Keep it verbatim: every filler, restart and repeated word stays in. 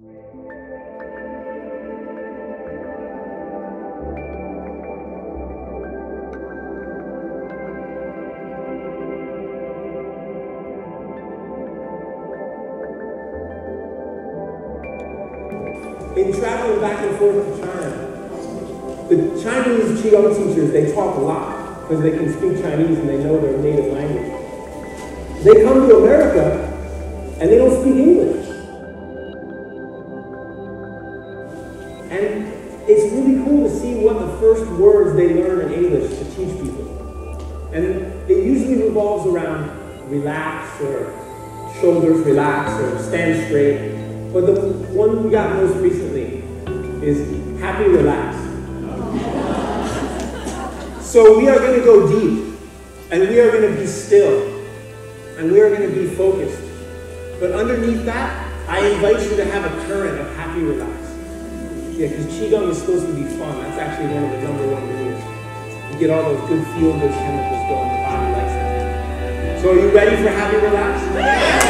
They travel back and forth to China. The Chinese Qigong teachers, they talk a lot because they can speak Chinese and they know their native language. They come to America and they don't speak English. And it's really cool to see what the first words they learn in English to teach people. And it usually revolves around relax or shoulders relax or stand straight. But the one we got most recently is happy relax. So we are going to go deep, and we are going to be still, and we are going to be focused. But underneath that, I invite you to have a current of happy relax. Yeah, because Qigong is supposed to be fun. That's actually one of the number one rules. You get all those good feel, good chemicals going, the body likes it. So are you ready for happy relax?